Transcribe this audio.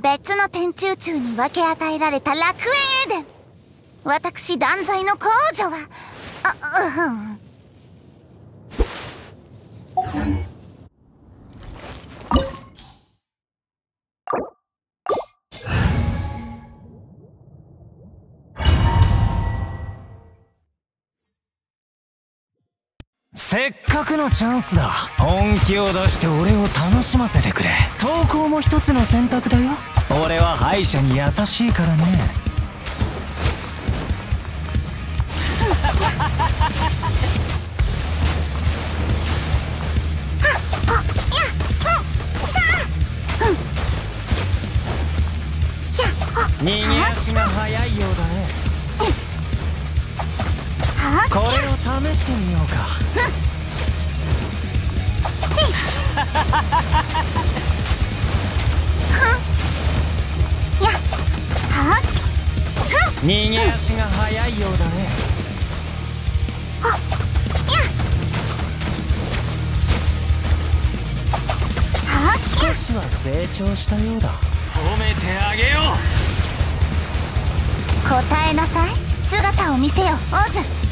別の天宙宙に分け与えられた楽園エデン。私断罪の公女は、せっかくのチャンスだ。本気を出して俺を楽しませてくれ。投稿も一つの選択だよ。俺は敗者に優しいからね。逃げ足が速いようだね。これを試してみようか。逃げ足が速いようだね。少しは成長したようだ。褒めてあげよう。答えなさい。姿を見せよ、オズ。